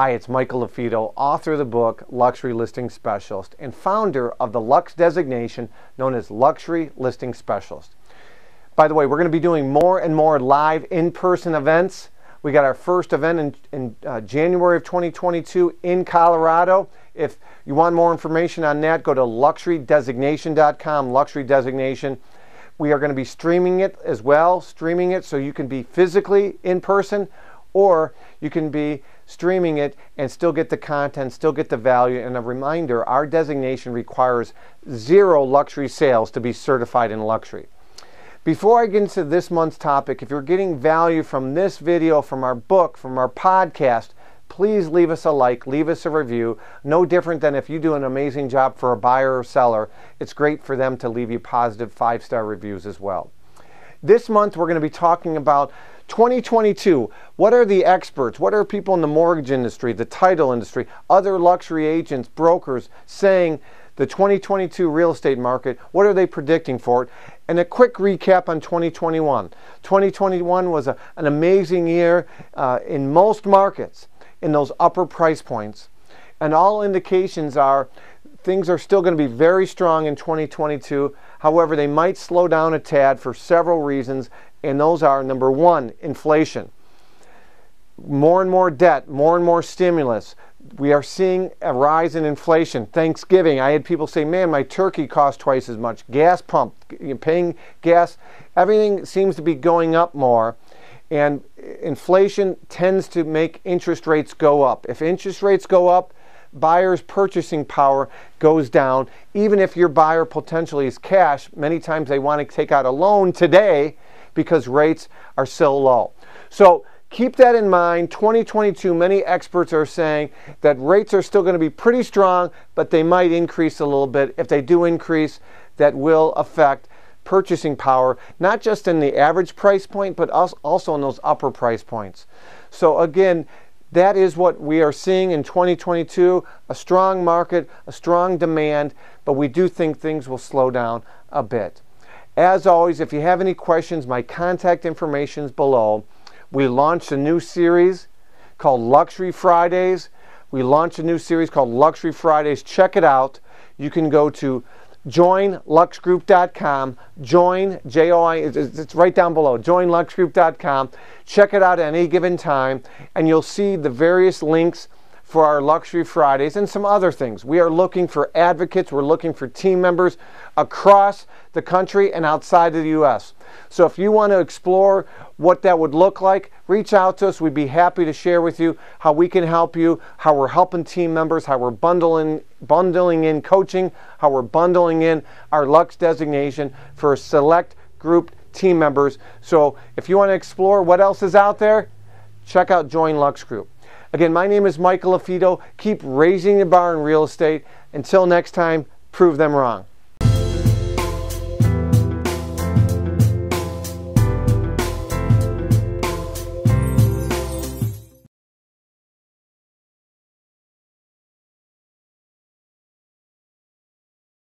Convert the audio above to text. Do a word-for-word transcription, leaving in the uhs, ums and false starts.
Hi, it's Michael LaFido, author of the book Luxury Listing Specialist and founder of the Lux designation known as Luxury Listing Specialist. By the way, we're going to be doing more and more live in-person events. We got our first event in, in uh, January of twenty twenty-two in Colorado. If you want more information on that, go to luxury designation dot com, Luxury Designation. We are going to be streaming it as well, streaming it so you can be physically in person, or you can be streaming it and still get the content, still get the value. And a reminder, our designation requires zero luxury sales to be certified in luxury. Before I get into this month's topic, if you're getting value from this video, from our book, from our podcast, please leave us a like, leave us a review. No different than if you do an amazing job for a buyer or seller, it's great for them to leave you positive five-star reviews as well. This month, we're going to be talking about twenty twenty-two. What are the experts? What are people in the mortgage industry, the title industry, other luxury agents, brokers saying the twenty twenty-two real estate market? What are they predicting for it? And a quick recap on twenty twenty-one. twenty twenty-one was a, an amazing year uh, in most markets in those upper price points. And all indications are things are still going to be very strong in twenty twenty-two. However, they might slow down a tad for several reasons, and those are, number one, inflation. More and more debt, more and more stimulus. We are seeing a rise in inflation. Thanksgiving, I had people say, man, my turkey costs twice as much. Gas pump, paying gas, everything seems to be going up more. And inflation tends to make interest rates go up. If interest rates go up, buyers' purchasing power goes down. Even if your buyer potentially is cash, many times they want to take out a loan today because rates are so low. So keep that in mind. twenty twenty-two, many experts are saying that rates are still going to be pretty strong, but they might increase a little bit. If they do increase, that will affect purchasing power, not just in the average price point, but also in those upper price points. So again, that is what we are seeing in twenty twenty-two, a strong market, a strong demand, but we do think things will slow down a bit. As always, if you have any questions, my contact information is below. We launched a new series called Luxury Fridays. We launched a new series called Luxury Fridays. Check it out. You can go to join lux group dot com, join, J O I, it's right down below, join lux group dot com. Check it out at any given time, and you'll see the various links for our Luxury Fridays and some other things. We are looking for advocates, we're looking for team members across the country and outside of the U S So if you want to explore what that would look like, reach out to us. We'd be happy to share with you how we can help you, how we're helping team members, how we're bundling, bundling in coaching, how we're bundling in our Lux designation for select group team members. So if you want to explore what else is out there, check out Join Lux Group. Again, my name is Michael LaFido. Keep raising the bar in real estate. Until next time, prove them wrong.